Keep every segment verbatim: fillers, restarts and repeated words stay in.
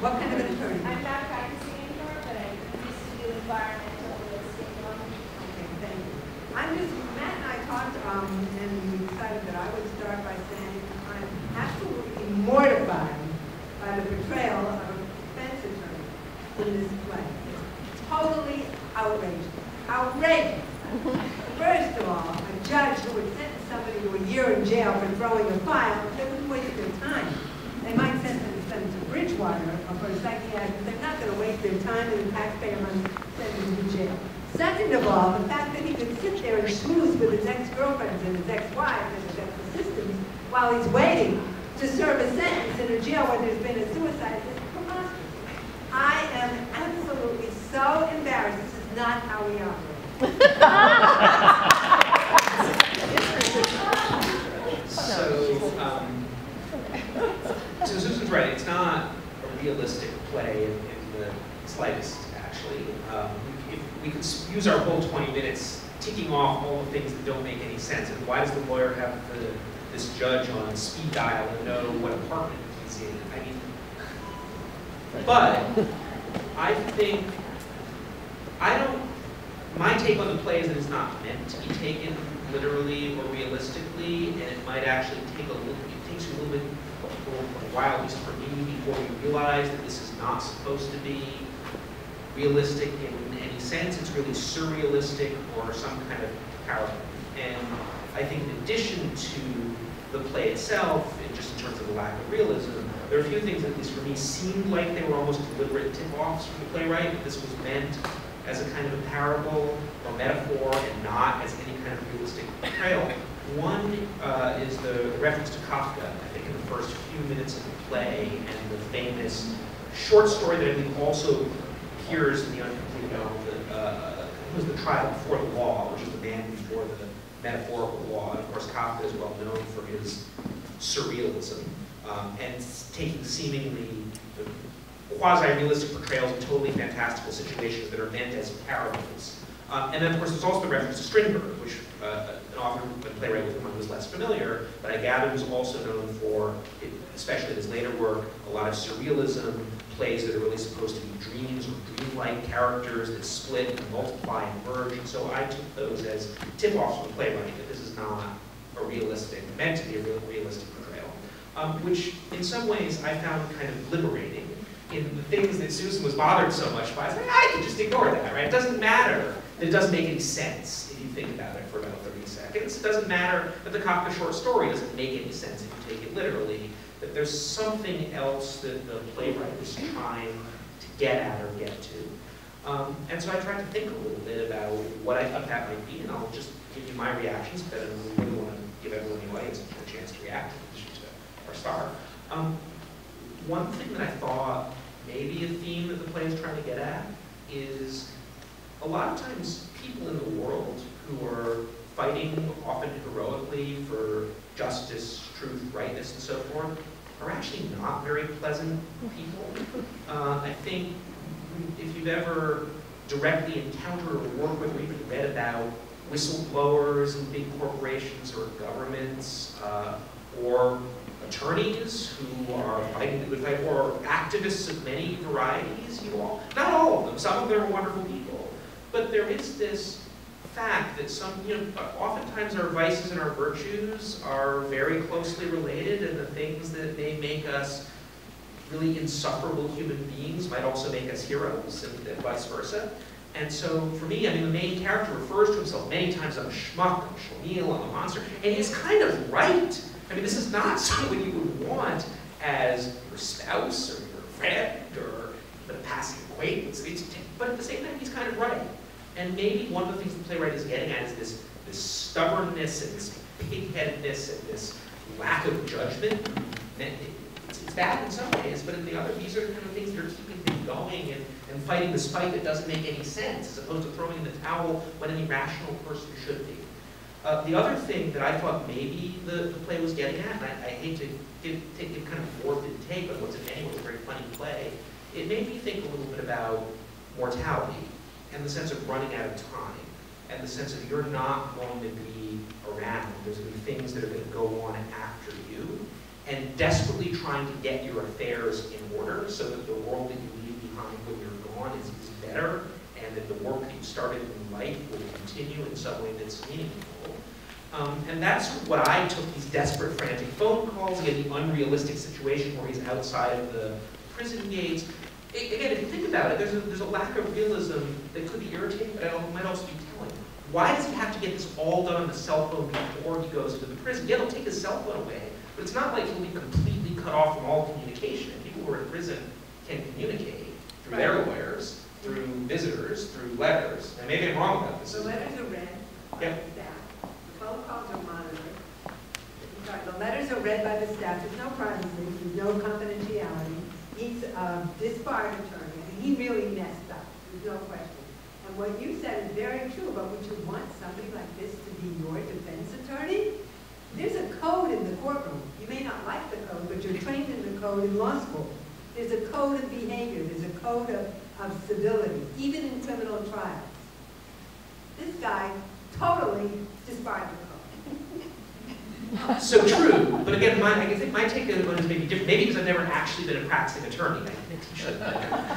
What kind of an attorney? I'm not practicing anymore, but I used to do environmental real estate law. Okay, thank you. I'm just, Matt and I talked um, and we decided that I would start by saying I'm absolutely mortified by the portrayal of a defense attorney in this play. It's totally outrageous. Outrageous! First of all, a judge who would sentence somebody to a year in jail for throwing a file, they wouldn't waste their time. They might sentence them to Bridgewater or for a psychiatrist. They're not going to waste their time and the taxpayer money sending them to jail. Second of all, the fact that he could sit there and schmooze with his ex-girlfriends and his ex-wives and his ex-assistants while he's waiting to serve a sentence in a jail where there's been a suicide is preposterous. I am absolutely so embarrassed. This is not how we operate. So, um, so Susan's right, it's not a realistic play in, in the slightest, actually. Um, if we could use our whole twenty minutes ticking off all the things that don't make any sense, and why does the lawyer have the, this judge on speed dial and know what apartment he's in? I mean, but I think, I don't, my take on the play is that it's not meant to be taken literally or realistically, and it might actually take a little, it takes you a little bit for a while, at least for me, before you realize that this is not supposed to be realistic in any sense. It's really surrealistic or some kind of parallel. And I think in addition to the play itself, and just in terms of the lack of realism, there are a few things that at least for me seemed like they were almost deliberate tip-offs from the playwright, that this was meant as a kind of a parable or metaphor and not as any kind of realistic portrayal. One uh, is the reference to Kafka, I think, in the first few minutes of the play, and the famous short story that I think also appears in the uncompleted novel that uh, was the trial before the law, which is the man before the metaphorical law. And of course, Kafka is well known for his surrealism um, and taking seemingly the quasi-realistic portrayals of totally fantastical situations that are meant as parables. Um, and then, of course, there's also the reference to Strindberg, which uh, an author and playwright with whom I was less familiar, but I gather was also known for, especially in his later work, a lot of surrealism, plays that are really supposed to be dreams or dreamlike characters that split and multiply and merge. And so I took those as tip-offs from the playwright that this is not a realistic, meant to be a realistic portrayal, um, which in some ways I found kind of liberating. In the things that Susan was bothered so much by, I was like, I can just ignore that, right? It doesn't matter that it doesn't make any sense if you think about it for about thirty seconds. It doesn't matter that the Kafka short story doesn't make any sense if you take it literally, that there's something else that the playwright was trying to get at or get to. Um, and so I tried to think a little bit about what I thought that might be, and I'll just give you my reactions, but I really want to give everyone in the audience a chance to react to our star. Um, one thing that I thought maybe a theme that the play is trying to get at is a lot of times people in the world who are fighting, often heroically, for justice, truth, rightness, and so forth, are actually not very pleasant people. Uh, I think if you've ever directly encountered or worked with or even read about whistleblowers in big corporations or governments, uh, or attorneys who are fighting the good fight, or activists of many varieties, you all, not all of them, some of them are wonderful people, but there is this fact that some, you know, oftentimes our vices and our virtues are very closely related, and the things that may make us really insufferable human beings might also make us heroes, and, and vice versa. And so, for me, I mean, the main character refers to himself many times as a schmuck, a schlemiel, a monster, and he's kind of right. I mean, this is not someone you would want as your spouse or your friend or the passing acquaintance. It's, but at the same time, he's kind of right. And maybe one of the things the playwright is getting at is this, this stubbornness and this pig-headedness and this lack of judgment. And it's, it's bad in some ways, but in the other, these are the kind of things that are keeping things going and, and fighting this fight that doesn't make any sense, as opposed to throwing in the towel when any rational person should be. Uh, the other thing that I thought maybe the, the play was getting at, and I, I hate to give, take a kind of morbid take on what's in many ways a very funny play, it made me think a little bit about mortality and the sense of running out of time and the sense of you're not going to be around. There's going to be things that are going to go on after you. and desperately trying to get your affairs in order so that the world that you leave behind when you're gone is, is better, and that the work that you started in life will continue in some way that's meaningful. Um, and that's what I took these desperate, frantic phone calls, again, the unrealistic situation where he's outside of the prison gates. It, again, if you think about it, there's a, there's a lack of realism that could be irritating, but it might also be telling. Why does he have to get this all done on the cell phone before he goes into the prison? Yeah, he'll take his cell phone away, but it's not like he'll be completely cut off from all communication. People who are in prison can communicate through right. their lawyers, through visitors, through letters. And maybe I'm wrong about this. The letters are read by yeah. the staff. The phone calls are monitored. The letters are read by the staff. There's no privacy, there's no confidentiality. He's a disbarred attorney. I mean, he really messed up. There's no question. And what you said is very true, but would you want somebody like this to be your defense attorney? There's a code in the courtroom. You may not like the code, but you're trained in the code in law school. There's a code of behavior. There's a code of, of civility, even in criminal trials. This guy totally disbarred the code. So true. But again, my, I think my take on it is maybe different. Maybe because I've never actually been a practicing attorney. I think I should have.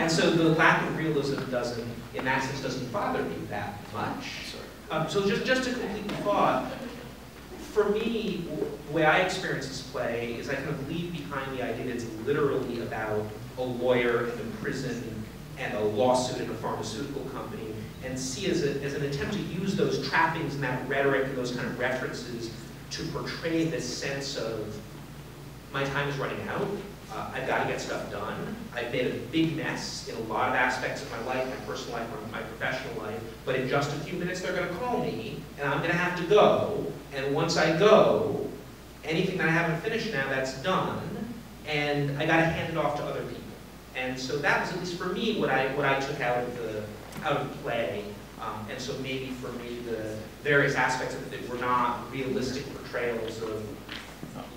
And so the lack of realism doesn't, in that sense, doesn't bother me that much. Um, so just, just a complete thought. For me, the way I experience this play is I kind of leave behind the idea that it's literally about a lawyer in a prison and a lawsuit in a pharmaceutical company, and see as, a, as an attempt to use those trappings and that rhetoric and those kind of references to portray this sense of, my time is running out, uh, I've got to get stuff done, I've made a big mess in a lot of aspects of my life, my personal life, my professional life, but in just a few minutes they're going to call me, and I'm going to have to go, and once I go, anything that I haven't finished now, that's done, and I gotta hand it off to other people. And so that was, at least for me, what I, what I took out of the, out of the play. Um, and so maybe for me, the various aspects of it that were not realistic portrayals of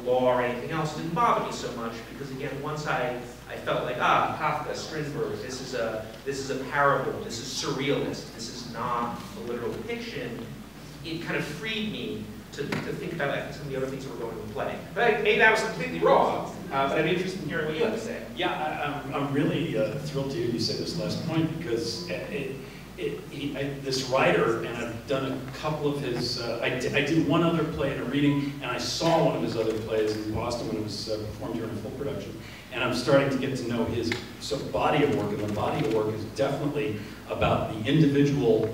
law or anything else didn't bother me so much, because again, once I, I felt like, ah, Kafka, Strindberg, this is a, this is a parable, this is surrealist, this is not a literal depiction, it kind of freed me To, to think about that, some of the other things that were going to play. But maybe that was completely wrong, uh, but I'm interested in hearing what you have to say. Yeah, I, I'm, I'm really uh, thrilled to hear you say this last point, because it, it, he, I, this writer, and I've done a couple of his, uh, I, I did one other play in a reading, and I saw one of his other plays in Boston when it was uh, performed during a full production, and I'm starting to get to know his so body of work, and the body of work is definitely about the individual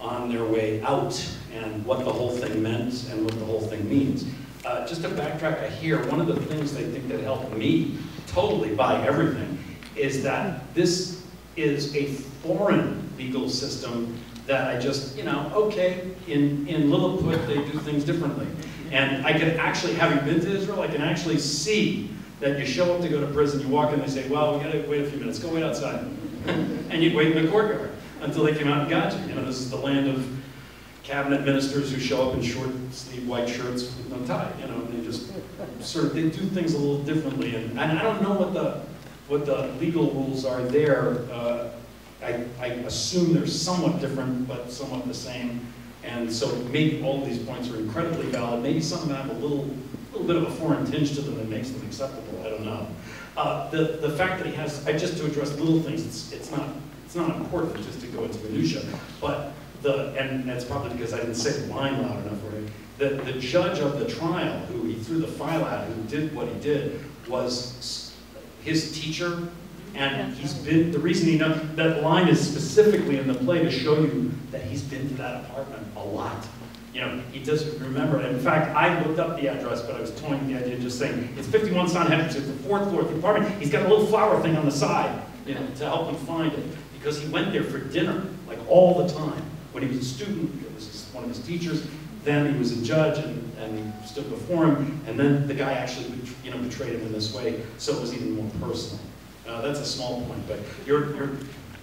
on their way out, and what the whole thing meant, and what the whole thing means. Uh, just to backtrack a hair, one of the things they think that helped me totally buy everything is that this is a foreign legal system that I just, you know, okay, in, in Lilliput they do things differently. And I can actually, having been to Israel, I can actually see that you show up to go to prison, you walk in, they say, well, we gotta wait a few minutes, go wait outside. And you'd wait in the courtyard until they came out and got you. You know, this is the land of cabinet ministers who show up in short sleeve white shirts with no tie, you know, and they just sort of, they do things a little differently. And, and I don't know what the, what the legal rules are there. Uh, I, I assume they're somewhat different, but somewhat the same. And so maybe all of these points are incredibly valid. Maybe some have a little, little bit of a foreign tinge to them that makes them acceptable, I don't know. Uh, the, the fact that he has, I just to address little things, it's, it's, not, it's not important just to go into minutia, but The, and that's probably because I didn't say the line loud enough for him. The, the judge of the trial, who he threw the file at, who did what he did, was his teacher, and he's been, the reason he knows, that line is specifically in the play to show you that he's been to that apartment a lot. You know, he doesn't remember it. In fact, I looked up the address, but I was toying with the idea of just saying, it's fifty-one Son Hedges, it's the fourth floor of the apartment. He's got a little flower thing on the side, you know, to help him find it, because he went there for dinner, like all the time. When he was a student, it was his, one of his teachers, then he was a judge and, and he stood before him, and then the guy actually you know, betrayed him in this way, so it was even more personal. Uh, that's a small point, but you're, you're,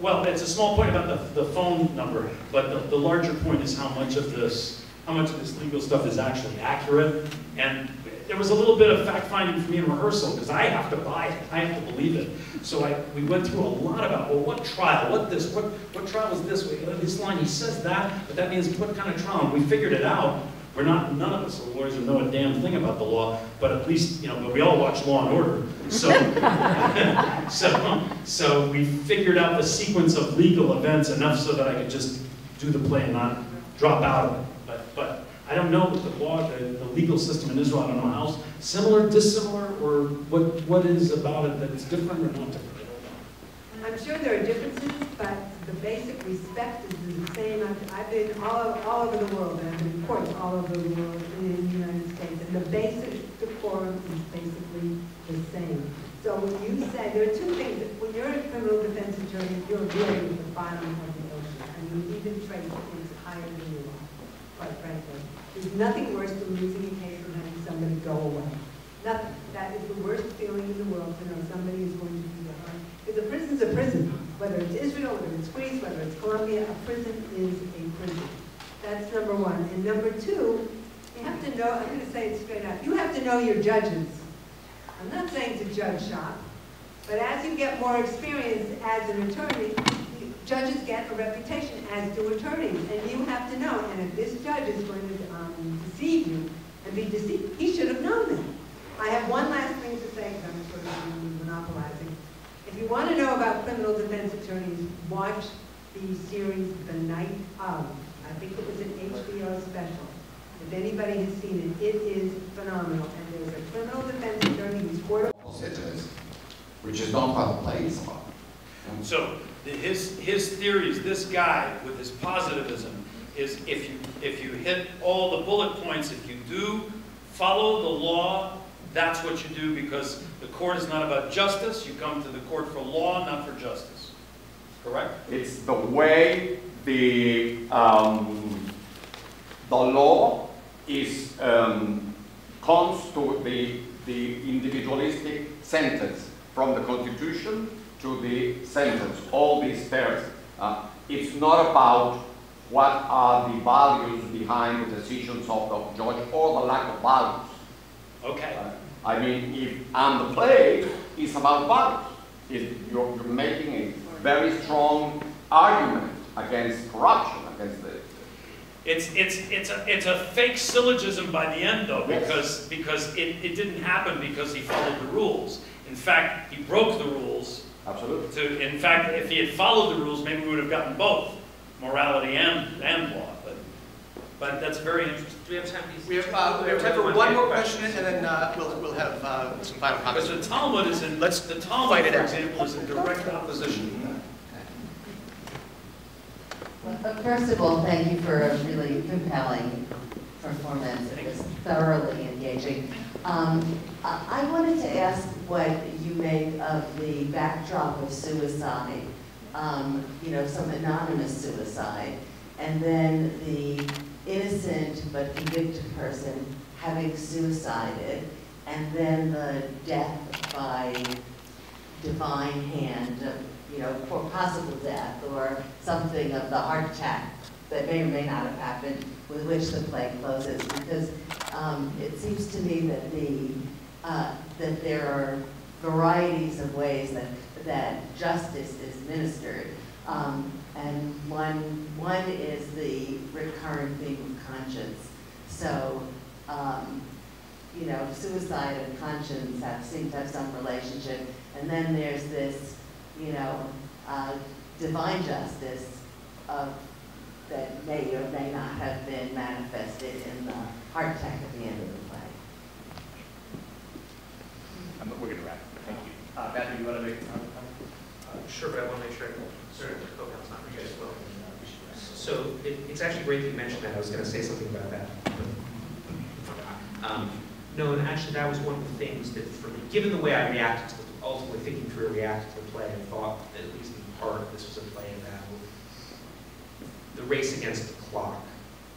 well, it's a small point about the, the phone number, but the, the larger point is how much of this, how much of this legal stuff is actually accurate, and there was a little bit of fact-finding for me in rehearsal, because I have to buy it, I have to believe it. So I, we went through a lot about, well, what trial, what this, what, what trial is this? This line, he says that, but that means what kind of trial? And we figured it out We're not, none of us are lawyers and know a damn thing about the law, but at least, you know, but we all watch Law and Order. So, so, so we figured out the sequence of legal events enough so that I could just do the play and not drop out of it. But, but I don't know the law, the, the legal system in Israel, I don't know how similar, dissimilar, or what, what is about it that is different or not different. I'm sure there are differences, but the basic respect is the same. I've, I've been all, all over the world, and I've been in courts all over the world and in the United States, and the basic decorum is basically the same. So when you say, there are two things. When you're a criminal defense attorney, you're dealing with the bottom of the ocean. I mean, you even trace things higher than you are, quite frankly. There's nothing worse than losing a case and having somebody go away. Nothing. That is the worst feeling in the world, to know somebody is going to be behind. Because a prison's a prison. Whether it's Israel, whether it's Greece, whether it's Colombia, a prison is a prison. That's number one. And number two, you have to know, I'm going to say it straight out, you have to know your judges. I'm not saying to judge shop, but as you get more experience as an attorney, judges get a reputation as do attorneys, and you have to know. And if this judge is going to um, deceive you and be deceived, he should have known that. I have one last thing to say, because I'm sort of monopolizing. If you want to know about criminal defense attorneys, watch the series The Night Of. I think it was an H B O special. If anybody has seen it, it is phenomenal. And there's a criminal defense attorney who's court sitters, which is not by the police. So his his theory is this guy with his positivism is if you if you hit all the bullet points, if you do follow the law. That's what you do, because the court is not about justice. You come to the court for law, not for justice. Correct? It's the way the, um, the law is, um, comes to the, the individualistic sentence, from the Constitution to the sentence, all these pairs. Uh, it's not about what are the values behind the decisions of the judge or the lack of values. Okay. Uh, I mean, if on the play, it's about values. It, you're, you're making a very strong argument against corruption, against the. It's it's it's a it's a fake syllogism by the end, though, yes. because because it, it didn't happen because he followed the rules. In fact, he broke the rules. Absolutely. To, in fact, if he had followed the rules, maybe we would have gotten both morality and and law. But but that's very interesting. Do we have time? We have, uh, we have time for one more question, and then uh, we'll we'll have uh, some final comments. Because the Talmud is in let's the Talmud, for example, is in direct opposition. Well, first of all, thank you for a really compelling performance. It was thoroughly engaging. Um, I wanted to ask what you make of the backdrop of suicide. Um, you know, some anonymous suicide, and then the innocent but convicted person having suicided, and then the death by divine hand, you know, for possible death or something of the heart attack that may or may not have happened, with which the play closes. Because um, it seems to me that the uh, that there are varieties of ways that that justice is ministered. Um, And one, one is the recurrent theme of conscience. So, um, you know, suicide and conscience have, seem to have some relationship. And then there's this, you know, uh, divine justice of, that may or may not have been manifested in the heart attack at the end of the play. I'm, we're going to wrap. Thank you. Uh, Matthew, you want to make a comment? Uh, sure, but I want to make sure I can. So it, it's actually great that you mentioned that. I was going to say something about that, but um, no, and actually that was one of the things that for me, given the way I reacted to the, ultimately thinking through and reacted to the play, I thought that at least in part this was a play about the race against the clock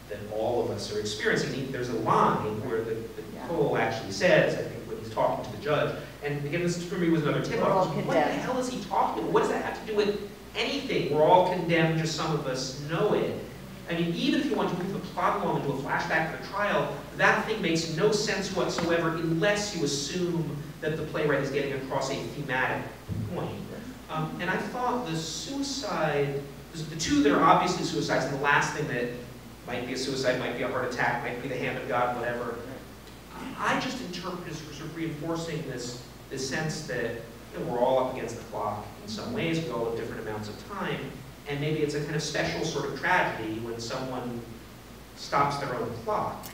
that all of us are experiencing. There's a line where the, the yeah. Cole actually says, I think, when he's talking to the judge, and again, this for me was another tip off. What the hell is he talking about? What does that have to do with anything? We're all condemned, just some of us know it. I mean, even if you want to move the plot along into a flashback of a trial, that thing makes no sense whatsoever unless you assume that the playwright is getting across a thematic point. Um, and I thought the suicide, the two that are obviously suicides, and the last thing that might be a suicide, might be a heart attack, might be the hand of God, whatever. I just interpret it as sort of reinforcing this, this sense that you know, we're all up against the clock in some ways, we all have different amounts of time, and maybe it's a kind of special sort of tragedy when someone stops their own clock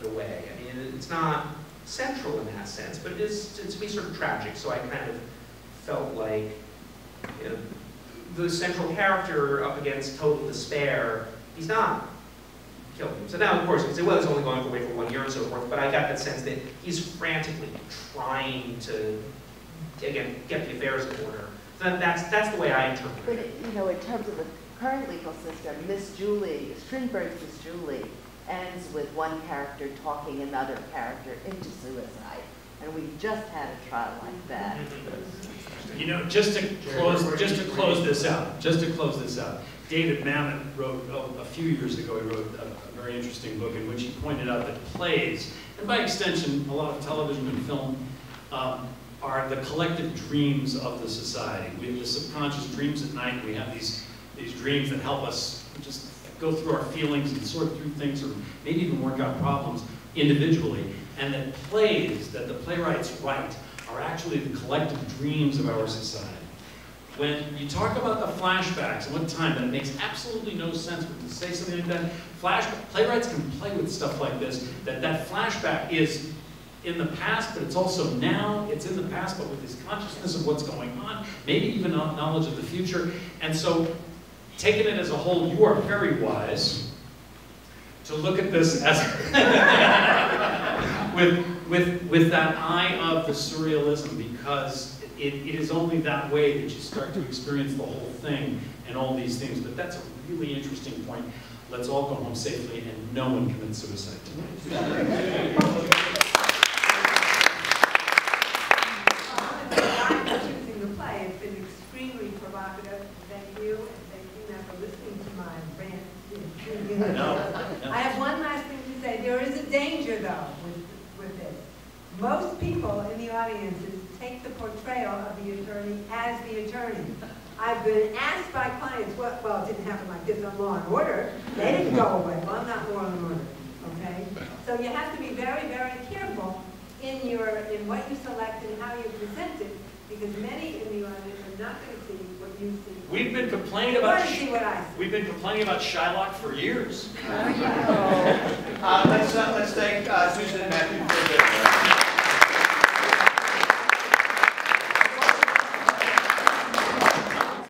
in a way. I mean, it's not central in that sense, but it is, to me, sort of tragic, so I kind of felt like you know, the central character up against total despair, he's not killed him. So now, of course, you can say, well, it's only going away for one year and so forth, but I got that sense that he's frantically trying to, again, get the affairs in order. So that's, that's the way I interpret but, it. But, you know, in terms of the current legal system, Miss Julie, Strindberg's Miss Julie, ends with one character talking another character into suicide. And we just had a trial like that. You know, just to close, just to close this out, just to close this out, David Mamet wrote, oh, a few years ago, he wrote a, a very interesting book in which he pointed out that plays, and by extension, a lot of television and film, um, are the collective dreams of the society. We have the subconscious dreams at night, we have these, these dreams that help us just go through our feelings and sort through things, or maybe even work out problems individually. And that plays that the playwrights write are actually the collective dreams of our society. When you talk about the flashbacks and what time, that it makes absolutely no sense but to say something like that. Flash, playwrights can play with stuff like this, that that flashback is in the past, but it's also now, it's in the past, but with this consciousness of what's going on, maybe even knowledge of the future. And so, taking it as a whole, you are very wise to look at this as with, with, with that eye of the surrealism, because it, it is only that way that you start to experience the whole thing and all these things. But that's a really interesting point. Let's all go home safely, and no one commits suicide tonight. No, no. I have one last thing to say. There is a danger, though, with, with this. Most people in the audiences take the portrayal of the attorney as the attorney. I've been asked by clients, well, well it didn't happen like this on Law and Order. They didn't go away. Well, I'm not Law and Order, okay? So you have to be very, very careful in, your, in what you select and how you present it, because many in the audience are not going to see what you see. We've been complaining about we've been complaining about Shylock for years. uh, let's uh, let's thank uh, Susan and Matthew for this.